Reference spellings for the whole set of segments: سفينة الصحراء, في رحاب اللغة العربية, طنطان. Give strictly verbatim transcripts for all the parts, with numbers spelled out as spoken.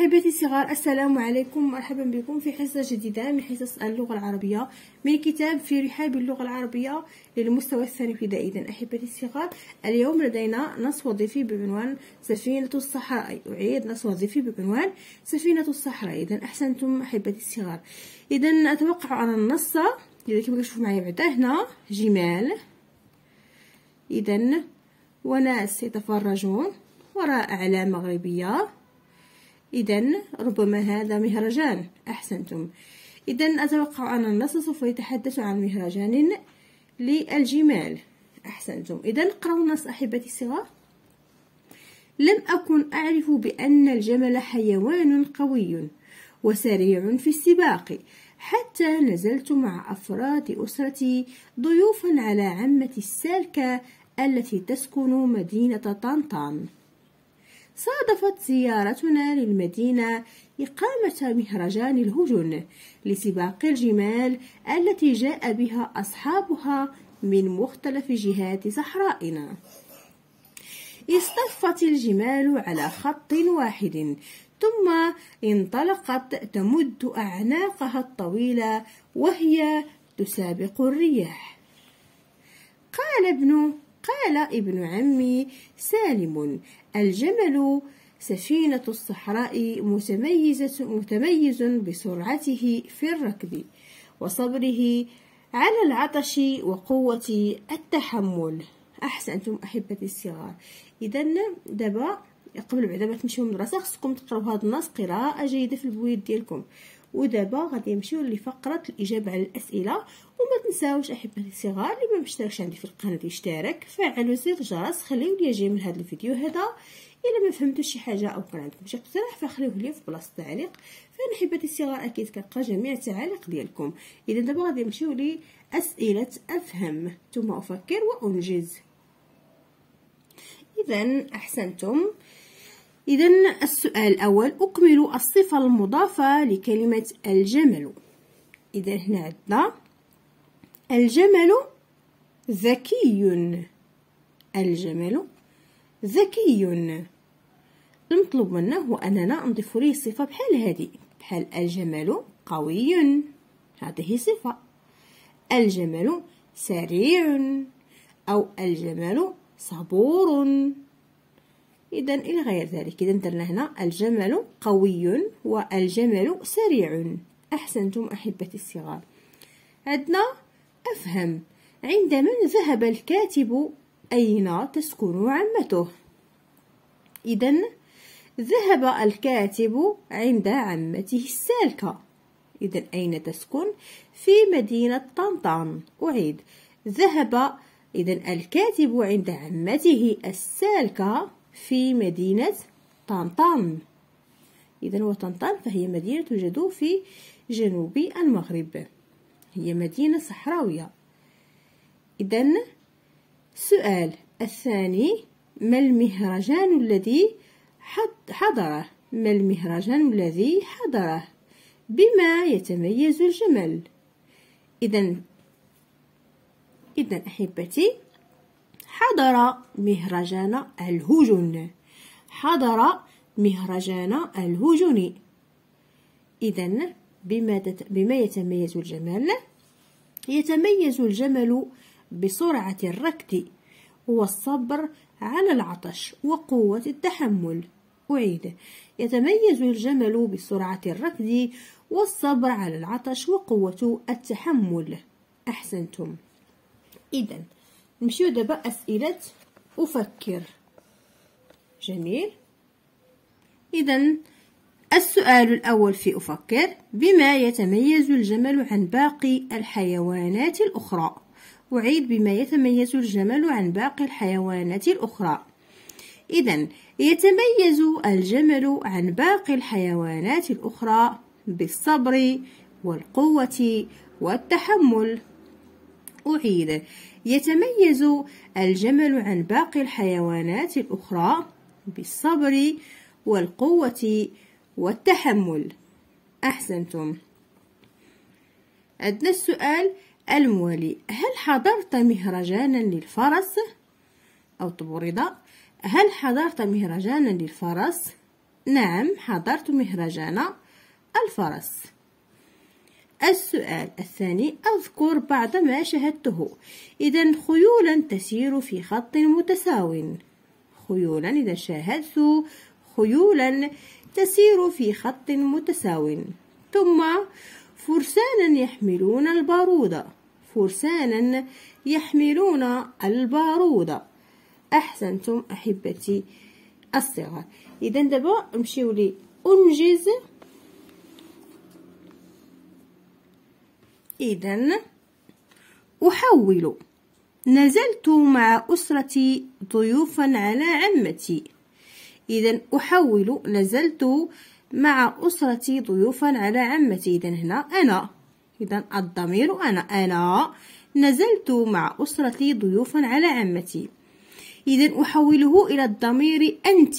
أحبتي الصغار، السلام عليكم، مرحبا بكم في حصة جديدة من حصص اللغة العربية من كتاب في رحاب اللغة العربية للمستوى الثاني ابتدائي. إذا أحبتي الصغار، اليوم لدينا نص وظيفي بعنوان سفينة الصحراء. أعيد، نص وظيفي بعنوان سفينة الصحراء. إذا أحسنتم أحبتي الصغار. إذا أتوقع أن النص إذا كما كتشوفوا معايا بعدا هنا جمال، إذا وناس يتفرجون وراء أعلام مغربية، إذا ربما هذا مهرجان. أحسنتم. إذا أتوقع أن النص سوف يتحدث عن مهرجان للجمال. أحسنتم. إذا اقرأوا النص أحبتي الصغار. لم أكن أعرف بأن الجمل حيوان قوي وسريع في السباق حتى نزلت مع أفراد أسرتي ضيوفا على عمتي السالكة التي تسكن مدينة طنطان. صادفت زيارتنا للمدينة إقامة مهرجان الهجن لسباق الجمال التي جاء بها أصحابها من مختلف جهات صحرائنا. اصطفت الجمال على خط واحد ثم انطلقت تمد أعناقها الطويلة وهي تسابق الرياح. قال ابن قال ابن عمي سالم: الجمل سفينة الصحراء متميزة متميز بسرعته في الركب وصبره على العطش وقوة التحمل. أحسنتم أحبتي الصغار. إذا دابا قبل بعدا ما تمشيو للمدرسة خصكم تقراو هذا النص قراءة جيدة في البويات ديالكم. ودابا غادي نمشيو لفقرة الإجابة على الأسئلة. وما تنساوش أحبتي الصغار، اللي ما مشتركش عندي في القناة يشترك، فعلوا زر الجرس، خليو لي يجي من هذا الفيديو هذا. إلا ما فهمتوش شي حاجة أو كان عندكم شي اقتراح فخليوه لي في بلاصة التعليق، فأنا أحبتي الصغار أكيد كنلقى جميع التعاليق ديالكم. إذا دابا غادي نمشيو لأسئلة أفهم ثم أفكر وأنجز. إذا أحسنتم. إذا السؤال الأول: أكمل الصفة المضافة لكلمة الجمل. إذا هنا عندنا الجمل ذكي، الجمل ذكي. المطلوب منا هو أننا نضيف ليه صفة بحال هذه، بحال الجمل قوي، هذه صفة، الجمل سريع، أو الجمل صبور، إذا إلى غير ذلك. إذا درنا هنا الجمل قوي والجمل سريع. أحسنتم أحبتي الصغار. عندنا أفهم: عندما ذهب الكاتب أين تسكن عمته؟ إذا ذهب الكاتب عند عمته السالكة. إذا أين تسكن؟ في مدينة طنطان. أعيد: ذهب إذا الكاتب عند عمته السالكة في مدينة طنطان. إذا وطنطان فهي مدينة توجد في جنوب المغرب، هي مدينة صحراوية. إذا السؤال الثاني: ما المهرجان الذي حضره؟ ما المهرجان الذي حضره؟ بما يتميز الجمل؟ إذا إذا أحبتي، حضر مهرجان الهجن، حضر مهرجان الهجن. إذا بما تت... بما يتميز الجمل؟ يتميز الجمل بسرعة الركض والصبر على العطش وقوة التحمل. أعيد: يتميز الجمل بسرعة الركض والصبر على العطش وقوة التحمل. أحسنتم. إذا نمشيو دابا أسئلة أفكر. جميل. إذا السؤال الأول في أفكر: بما يتميز الجمل عن باقي الحيوانات الأخرى؟ أعيد: بما يتميز الجمل عن باقي الحيوانات الأخرى. إذا يتميز الجمل عن باقي الحيوانات الأخرى بالصبر والقوة والتحمل. أعيد: يتميز الجمل عن باقي الحيوانات الأخرى بالصبر والقوة والتحمل. أحسنتم. عندنا السؤال الموالي: هل حضرت مهرجانا للفرس أو الطبوريضة؟ هل حضرت مهرجانا للفرس؟ نعم حضرت مهرجان الفرس. السؤال الثاني، أذكر بعض ما شاهدته. إذا خيولا تسير في خط متساو، خيولا إذا شاهدت خيولا تسير في خط متساو. ثم فرسانا يحملون البارودة، فرسانا يحملون البارودة. أحسنتم أحبتي الصغار. إذا دابا نمشيو لي أنجز. إذا أحول، نزلت مع أسرتي ضيوفا على عمتي. إذا أحول، نزلت مع أسرتي ضيوفا على عمتي. إذا هنا أنا، إذا الضمير أنا، أنا نزلت مع أسرتي ضيوفا على عمتي. إذا أحوله إلى الضمير أنت،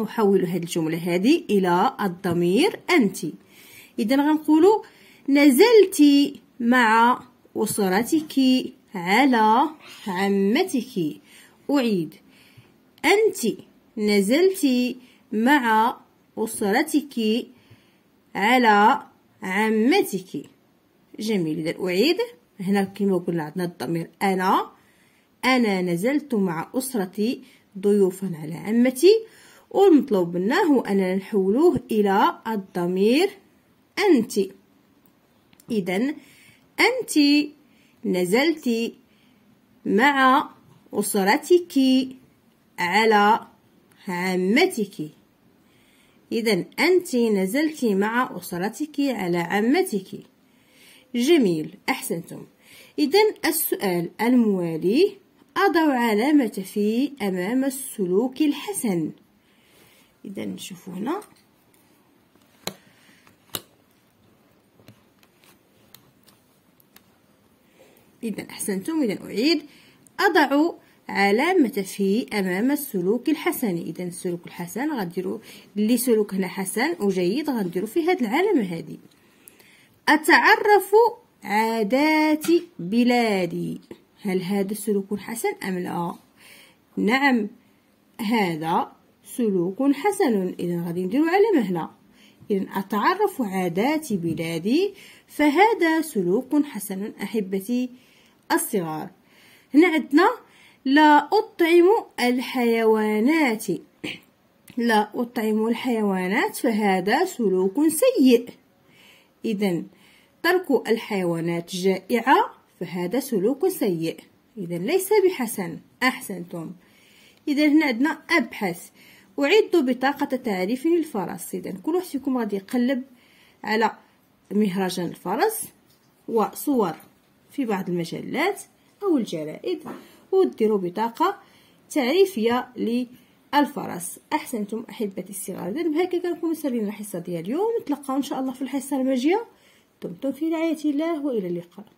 أحول هذه الجملة هذه إلى الضمير أنت. إذا غنقولوا نزلت مع أسرتك على عمتك. أعيد، أنت نزلت مع أسرتك على عمتك. جميل. إذا أعيد، هنا كما قلنا عندنا الضمير أنا، أنا نزلت مع أسرتي ضيوفا على عمتي، والمطلوب منا هو أننا نحولوه إلى الضمير أنت. إذا أنت نزلت مع أسرتك على عمتك. إذا أنت نزلت مع أسرتك على عمتك. جميل، أحسنتم. إذا السؤال الموالي، أضع علامة في أمام السلوك الحسن. إذا نشوفوا هنا، إذا أحسنتم. إذا أعيد، أضع علامة في أمام السلوك الحسن. إذا السلوك الحسن غنديرو اللي سلوك هنا حسن وجيد، غنديرو في هاد العلامة هادي. أتعرف عادات بلادي، هل هذا سلوك حسن أم لا؟ نعم هذا سلوك حسن. إذا غادي نديرو علامة هنا. إذا أتعرف عادات بلادي، فهذا سلوك حسن أحبتي الصغار. هنا عندنا لا أطعم الحيوانات، لا أطعم الحيوانات، فهذا سلوك سيء. إذا ترك الحيوانات جائعة، فهذا سلوك سيء، إذا ليس بحسن. أحسنتم. إذا هنا عندنا أبحث، أعد بطاقة تعريف للفرس. إذا كل واحد فيكم غادي يقلب على مهرجان الفرس وصور في بعض المجلات أو الجرائد، وديروا بطاقة تعريفية للفرس. أحسنتم أحبتي الصغار. إذا بهكا كنكونو ساليين الحصة ديال اليوم. نتلقاو إن شاء الله في الحصة الماجية. دمتم في رعاية الله، وإلى اللقاء.